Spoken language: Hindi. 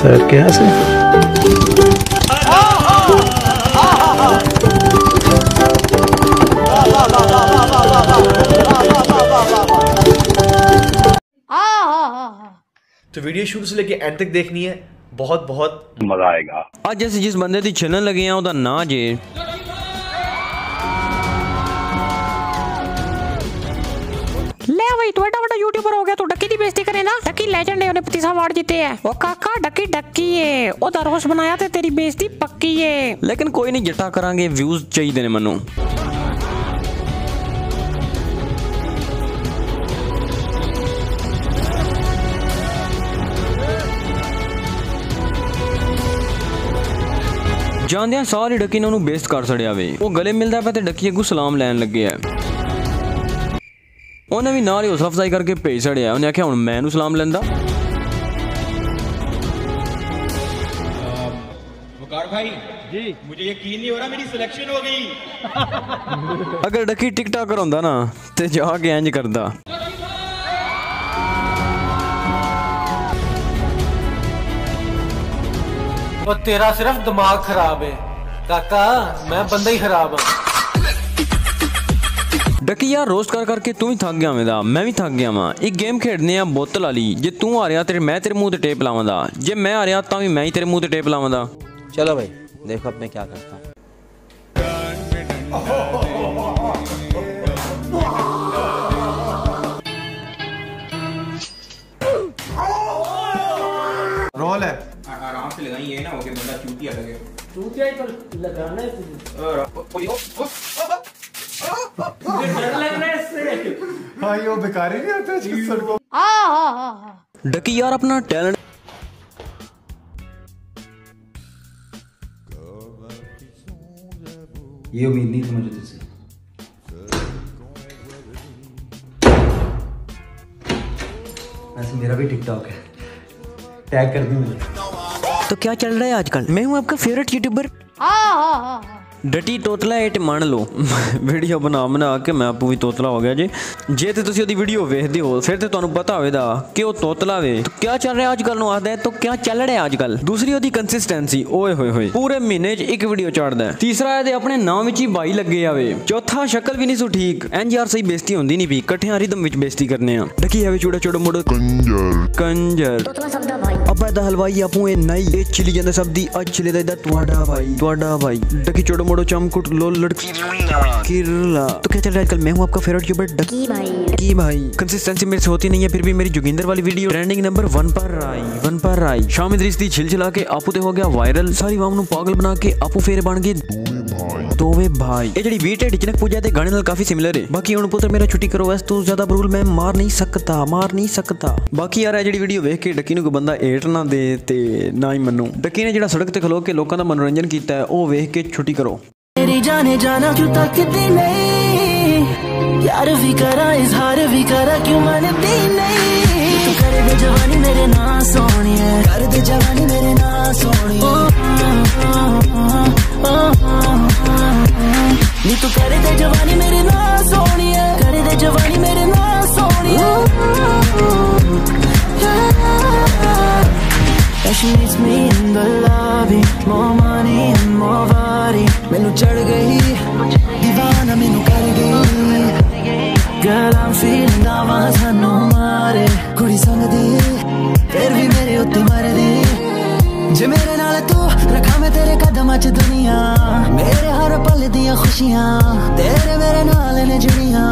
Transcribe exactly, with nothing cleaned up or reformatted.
सर क्या से तो वीडियो शुरू से लेके एंड तक देखनी है, बहुत बहुत मजा आएगा। आज जैसे जिस बंदे दी छनन लगे हैं ओदा ना जे ले भाई बड़ा बड़ा यूट्यूबर हो गया तो डकी दी बेइज्जती करे ना। डकी लेजेंड है, उन्हें पच्चीस अवार्ड जीते हैं। वो काका डकी डकी है ओ दरोश बनाया थे, तेरी बेइज्जती पक्की है। लेकिन कोई नहीं, जटा करांगे, व्यूज चाहिए ने मनु। जानते हैं सारे डकी ने उन्होंने बेस्ट कर छड़िया वे। वो गले मिलता पे डकी अगू सलाम लैन लगे है, उन्हें भी नाल ही हौसला अफजाई करके भेज छड़िया। उन्हें आख्या हुण मैं नूं सलाम लैंदा। वकार भाई जी, मुझे यकीन नहीं हो रहा मेरी सिलेक्शन हो गई। अगर डकी टिकटॉकर होंदा ना ते जाके इंज करदा। और तेरा सिर्फ दिमाग खराब है काका, मैं बंदा ही खराब हूं। डकी यार रोस्ट कर करके तू ही थक गया मेरा, मैं भी थक गया वा। एक गेम खेडने आ बोतल वाली, जे तू आ रहा तेरे मैं तेरे मुंह ते टेप लावांदा, जे मैं आ रहा तां भी मैं ही तेरे मुंह ते टेप लावांदा। चलो भाई देखो अब मैं क्या करता हूं। रोल है आराम से लगाई है ना, ओके बंदा चूतिया लगे, चूतिया ही पर लगाना है तुझे। डर लग रहा है इससे। हां यो बेकार ही नहीं होता चीज सर को। आ हा हा डकी यार अपना टैलेंट ये उम्मीद नहीं थी मुझे तुझसे। ऐसे मेरा भी टिकटॉक है, टैग कर दी मुझे। तो क्या चल रहा है आजकल? मैं हूँ आपका फेवरेट यूट्यूबर डटी तोतला एट मान लो। वीडियो बना बना के मैं आपू भी तोतला हो गया जी। जे तो तुम वीडियो वेखते हो फिर तो तुहानू पता होगा कि वह तोतला वे। तो क्या चल रहा है आजकल नू आखदा है तो क्या चल रहा है आजकल। दूसरी उसकी कंसिस्टेंसी, ओए होए होए पूरे महीने च एक वीडियो चाढ़दा है। तीसरा ये अपने नाम विच ही भाई लगे आवे। चौथा शक्ल भी नहीं सो ठीक। एंज यार सही बेइज्जती होंदी नहीं पी, कट्ठियां रिदम विच बेइज्जती करने आ। डकी है चूड़ा चोड़ा मोड़ा कंजर कंजर तोतला सब दा भाई। अब दा हलवाई आपू ए नहीं ए छिली जांदा सब दी अज छिले दा तुहाडा भाई तुहाडा भाई। डकी चोड़ा मोड़ो चमकुट लो लड़की किरला। तो क्या चल रहा है आजकल? मैं हूं आपका फेवरेट यूट्यूबर डकी भाई। डकी भाई कंसिस्टेंसी मेरे से होती नहीं है, फिर भी मेरी जोगिंदर वाली वीडियो ट्रेंडिंग नंबर वन पर आई वन पर आई। शाम इदरीस दी छिलछिला के आपू ते हो गया वायरल, सारी वाम नु पागल बना के आपू फेर बन गए दोवे भाई। ए जड़ी बीट एड चनक पूजा ते गाने नाल काफी सिमिलर है। बाकी हुन पुत्र मेरा छुट्टी करो, वैसे तो ज्यादा ब्रूल मैं मार नहीं सकता मार नहीं सकता। बाकी यार ए जड़ी वीडियो देख के डकी नु को बंदा एट ना दे ते ना ही मनु। डकी ने जेड़ा सड़क ते खलो के लोकां दा मनोरंजन कीता है ओ देख के छुट्टी करो। तेरी जाने जाना क्यों ताकती नहीं, यार भी करा इजहार भी करा क्यों मानती नहीं। तू कर दे जवानी मेरे ना सोनिए, कर दे जवानी मेरे ना सोनिए, नी तू कर दे जवानी मेरे ना सोनिए, कर दे जवानी मेरे ना सोनिए। She needs me in the lobby, more money and more body. मैंने चढ़ गई दीवाना मैंने कर गई। Girl I'm feeling आवाज़ नो मारे कुड़ी संग दी, फिर भी मेरे उत्ते मर दी। जे मेरे नाल तू रखा मैं तेरे कदमां च दुनिया, मेरे हर पल दियां खुशियां तेरे मेरे नाल ने जुड़ियां।